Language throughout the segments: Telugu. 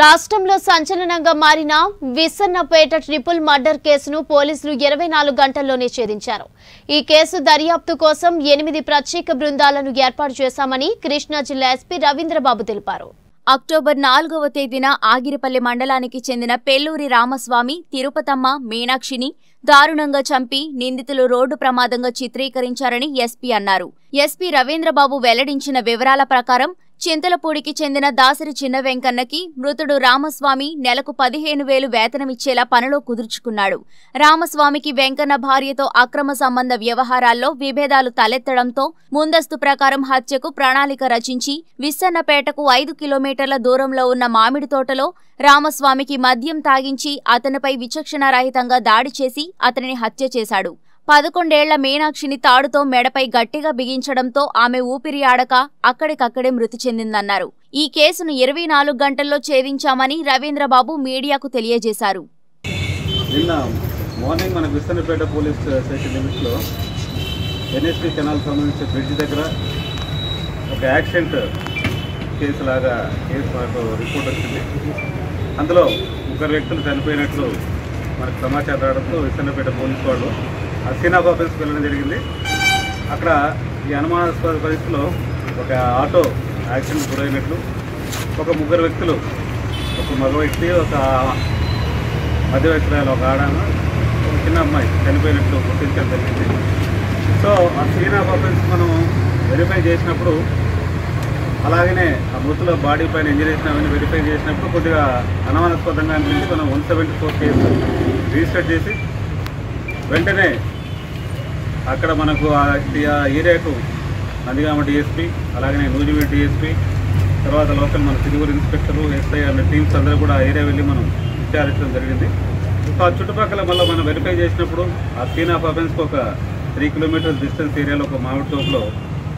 రాష్ట్రంలో సంచలనంగా మారిన విసన్నపేట ట్రిపుల్ మర్డర్ కేసును పోలీసులు 24 గంటల్లోనే ఛేదించారు। ఈ కేసు దర్యాప్తు కోసం 8 ప్రత్యేక బృందాలను ఏర్పాటు చేశామని కృష్ణా జిల్లా ఎస్పీ రవీంద్రబాబు తెలిపారు। అక్టోబర్ 4వ తేదీన ఆగిరిపల్లి మండలానికి చెందిన పెల్లూరి రామస్వామి, తిరుపతమ్మ, మీనాక్షిని దారుణంగా చంపి నిందితులు రోడ్డు ప్రమాదంగా చిత్రీకరించారని ఎస్పీ అన్నారు। ఎస్పీ రవీంద్రబాబు వెల్లడించిన వివరాల ప్రకారం చింతలపూడికి చెందిన దాసరి చిన్న వెంకన్నకి మృతుడు రామస్వామి నెలకు 15,000 వేతనమిచ్చేలా పనిలో కుదుర్చుకున్నాడు। రామస్వామికి వెంకన్న భార్యతో అక్రమ సంబంధ వ్యవహారాల్లో విభేదాలు తలెత్తడంతో ముందస్తు ప్రకారం హత్యకు ప్రణాళిక రచించి విస్సన్నపేటకు 5 కిలోమీటర్ల దూరంలో ఉన్న మామిడి తోటలో రామస్వామికి మద్యం తాగించి అతనిపై విచక్షణారహితంగా దాడి చేసి అతనిని హత్య చేశాడు। 11 ఏళ్ల మీనాక్షిని తాడుతో మెడపై గట్టిగా బిగించడంతో ఆమె ఊపిరి ఆడక అక్కడికక్కడే మృతి చెందిందన్నారు। ఈ కేసును 24 గంటల్లో ఛేదించామని రవీంద్రబాబు మీడియాకు తెలియజేశారు। నిన్న మార్నింగ్ మన విస్సన్నపేట పోలీస్ స్టేషన్ లిమిట్లో ఎన్ఎస్పీ కెనాల్ సంబంధించిన బ్రిడ్జ్ దగ్గర ఒక యాక్సిడెంట్ కేసులాగా రిపోర్ట్ వచ్చింది। అందులో 1 వ్యక్తులు చనిపోయినట్లు మనకు సమాచారం రావడంతో విస్సన్నపేట పోలీసు వాళ్ళు సీన్ ఆఫ్ ఆఫీస్కి వెళ్ళడం జరిగింది। అక్కడ ఈ అనుమానాస్పద పరిస్థితిలో ఒక ఆటో యాక్సిడెంట్ గురైనట్లు ఒక 3 వ్యక్తులు, ఒక మగ వ్యక్తి, ఒక మధ్య వయస్కురాలు, ఒక ఆడాను, ఒక చిన్న అమ్మాయి చనిపోయినట్లు గుర్తించడం జరిగింది। సో ఆ సీన్ ఆఫ్ ఆఫీస్ మనం వెరిఫై చేసినప్పుడు అలాగనే ఆ మృతుల బాడీ పైన ఇంజరీసినామని వెరిఫై చేసినప్పుడు కొద్దిగా అనుమానాస్పదంగా అనిపించి మనం 174 కేసు రిజిస్టర్ చేసి వెంటనే అక్కడ మనకు ఆ ఏరియాకు నందిగామ డిఎస్పీ, అలాగే నూజివీడు డిఎస్పీ, తర్వాత లోకల్ మన తిరుగురు ఇన్స్పెక్టరు, ఎస్ఐ అనే టీమ్స్ అందరూ కూడా ఆ ఏరియా వెళ్ళి మనం విచారించడం జరిగింది। సో ఆ చుట్టుపక్కల మళ్ళీ మనం వెరిఫై చేసినప్పుడు ఆ సీన్ ఆఫ్ అఫెన్స్కి ఒక 3 కిలోమీటర్స్ డిస్టెన్స్ ఏరియాలో ఒక మామిడి తోపులో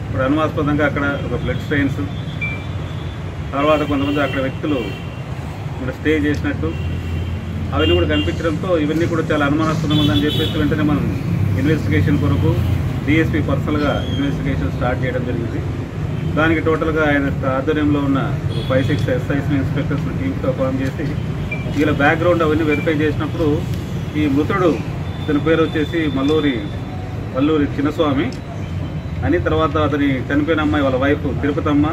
ఇప్పుడు అనుమానాస్పదంగా అక్కడ ఒక బ్లడ్ స్ట్రెయిన్స్, తర్వాత కొంతమంది అక్కడ వ్యక్తులు ఇక్కడ స్టే చేసినట్టు అవన్నీ కూడా కనిపించడంతో ఇవన్నీ కూడా చాలా అనుమానాస్పదం ఉందని చెప్పేసి వెంటనే మనం ఇన్వెస్టిగేషన్ కొరకు డిఎస్పీ పర్సనల్గా ఇన్వెస్టిగేషన్ స్టార్ట్ చేయడం జరిగింది। దానికి టోటల్గా ఆయన ఆధ్వర్యంలో ఉన్న 5-6 ఎస్ఐస్ని, ఇన్స్పెక్టర్స్ని టీమ్తో ఫామ్ చేసి వీళ్ళ బ్యాక్గ్రౌండ్ అవన్నీ వెరిఫై చేసినప్పుడు ఈ మృతుడు అతని పేరు వచ్చేసి పల్లూరి చిన్నస్వామి అని, తర్వాత అతని చనిపోయిన అమ్మాయి వాళ్ళ వైఫ్ తిరుపతమ్మ,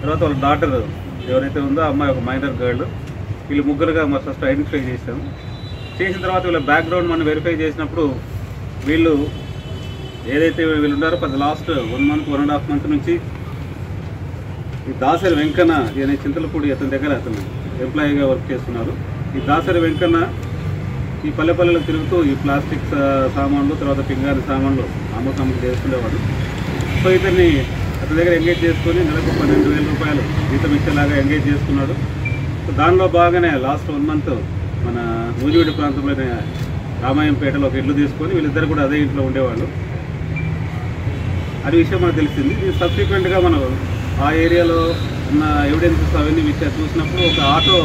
తర్వాత వాళ్ళ డాటర్ ఎవరైతే ఉందో ఆ అమ్మాయి ఒక మైనర్ గర్ల్, వీళ్ళు 3గా మనం ఫస్ట్ ఐడెంటిఫై చేసాము। చేసిన తర్వాత వీళ్ళ బ్యాక్గ్రౌండ్ మనం వెరిఫై చేసినప్పుడు వీళ్ళు ఏదైతే వీళ్ళు ఉన్నారో లాస్ట్ 1.5 మంత్ నుంచి ఈ దాసరి వెంకన్న అనే చింతలపూడి అతని దగ్గర అతను ఎంప్లాయీగా వర్క్ చేస్తున్నారు। ఈ దాసరి వెంకన్న ఈ పల్లెపల్లెలకు తిరుగుతూ ఈ ప్లాస్టిక్ సామాన్లు, తర్వాత పింగారి సామాన్లు అమ్మకమ్మకి చేసుకునేవాడు। సో ఇతన్ని అతని దగ్గర ఎంగేజ్ చేసుకొని నెలకు 12,000 రూపాయలు జీతం ఇచ్చేలాగా ఎంగేజ్ చేసుకున్నాడు। దానిలో బాగానే లాస్ట్ 1 మంత్ మన నూజివీడు ప్రాంతంలోని రామాయంపేటలో ఒక ఇల్లు తీసుకొని వీళ్ళిద్దరు కూడా అదే ఇంట్లో ఉండేవాళ్ళు అనే విషయం మనకు తెలిసింది। సబ్సిక్వెంట్గా మనం ఆ ఏరియాలో ఉన్న ఎవిడెన్సెస్ అవన్నీ చూసినప్పుడు ఒక ఆటో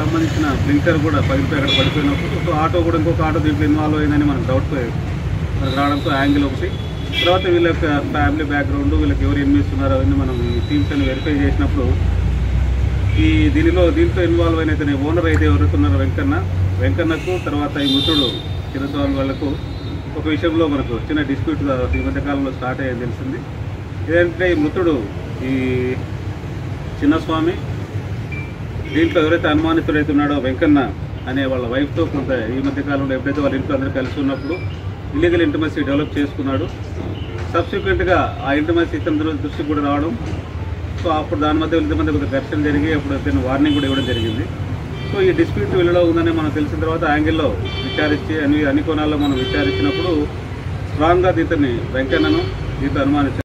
సంబంధించిన బ్లింకర్ కూడా పగిలిపోయి అక్కడ పడిపోయినప్పుడు ఆటో కూడా ఇంకొక ఆటో దీంట్లో ఇన్వాల్వ్ అయిందని మనకు డౌట్ రావడంతో యాంగిల్ ఒకటి, తర్వాత వీళ్ళ యొక్క ఫ్యామిలీ బ్యాక్గ్రౌండ్, వీళ్ళకి ఎవరు ఇన్వెస్తున్నారో అవన్నీ మనం ఈ టీమ్స్ అని వెరిఫై చేసినప్పుడు ఈ దీంట్లో ఇన్వాల్వ్ అయిన ఇతని ఓనర్ అయితే ఎవరుతున్నారు వెంకన్నకు, తర్వాత ఈ మృతుడు చిన్నస్వామి వాళ్లకు ఒక విషయంలో మనకు చిన్న డిస్ప్యూట్ ఈ మధ్యకాలంలో స్టార్ట్ అయ్యేది తెలిసింది। ఏదంటే ఈ మృతుడు ఈ చిన్నస్వామి దీంట్లో ఎవరైతే అనుమానితుడైతే ఉన్నాడో వెంకన్న అనే వాళ్ళ వైఫ్తో కొంత ఈ మధ్యకాలంలో ఎప్పుడైతే వాళ్ళ ఇంట్లో అందరూ కలిసి ఉన్నప్పుడు ఇల్లీగల్ ఇంటిమసీ డెవలప్ చేసుకున్నాడు। సబ్సిక్వెంట్గా ఆ ఇంటిమసీ ఇతని దృష్టికి కూడా రావడం, సో అప్పుడు దాని మధ్య ఇంతమంది కొంత ఘర్షణ జరిగి అప్పుడు అతను వార్నింగ్ కూడా ఇవ్వడం జరిగింది। సో ఈ డిస్ప్యూట్ వీళ్ళలో ఉందని మనం తెలిసిన తర్వాత యాంగిల్లో విచారించి అన్ని కోణాల్లో మనం విచారించినప్పుడు స్ట్రాంగ్గా ఇతన్ని వెంకన్నను దీంతో అనుమానించారు।